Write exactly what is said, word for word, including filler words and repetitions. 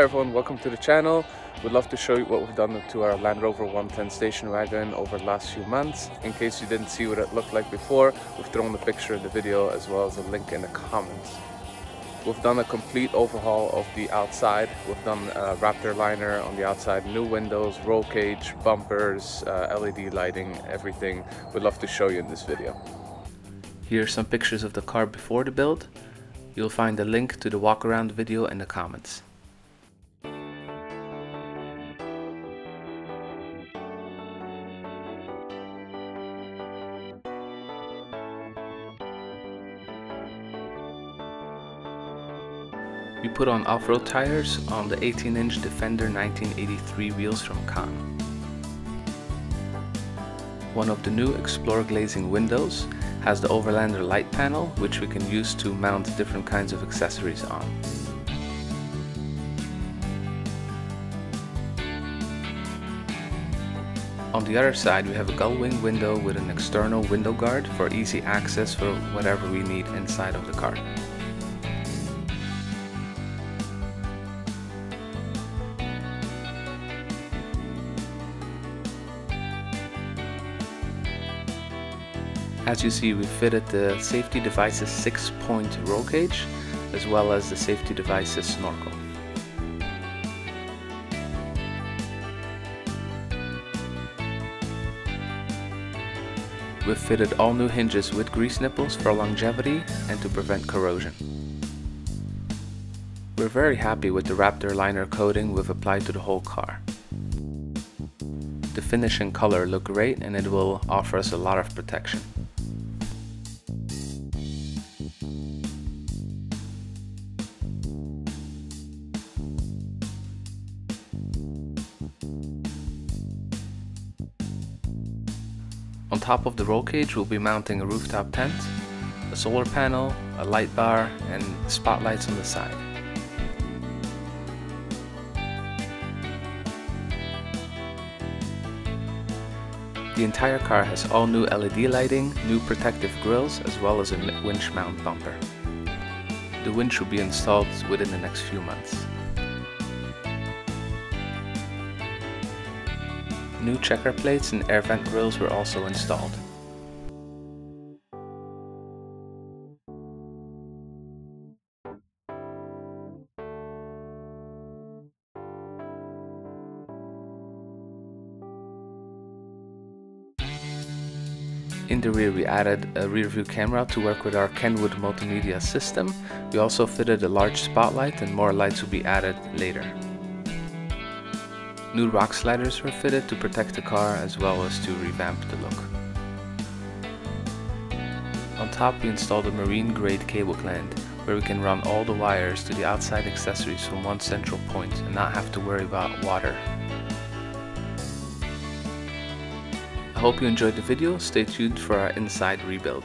Hi everyone, welcome to the channel. We'd love to show you what we've done to our Land Rover one ten station wagon over the last few months. In case you didn't see what it looked like before, we've thrown a picture in the video as well as a link in the comments. We've done a complete overhaul of the outside. We've done a Raptor liner on the outside, new windows, roll cage, bumpers, uh, L E D lighting, everything. We'd love to show you in this video. Here are some pictures of the car before the build. You'll find a link to the walk around video in the comments. We put on off-road tires on the eighteen inch Defender nineteen eighty-three wheels from Kahn. One of the new Explore Glazing windows has the Overlander light panel, which we can use to mount different kinds of accessories on. On the other side, we have a gull wing window with an external window guard for easy access for whatever we need inside of the car. As you see, we fitted the Safety Devices six-point roll cage, as well as the Safety Devices snorkel. We've fitted all new hinges with grease nipples for longevity and to prevent corrosion. We're very happy with the Raptor liner coating we've applied to the whole car. The finish and color look great, and it will offer us a lot of protection. On top of the roll cage, we'll be mounting a rooftop tent, a solar panel, a light bar, and spotlights on the side. The entire car has all new L E D lighting, new protective grills, as well as a winch mount bumper. The winch will be installed within the next few months. New checker plates and air vent grills were also installed. In the rear, we added a rear view camera to work with our Kenwood multimedia system. We also fitted a large spotlight, and more lights will be added later. New rock sliders were fitted to protect the car as well as to revamp the look. On top, we installed a marine grade cable gland where we can run all the wires to the outside accessories from one central point and not have to worry about water. I hope you enjoyed the video. Stay tuned for our inside rebuild.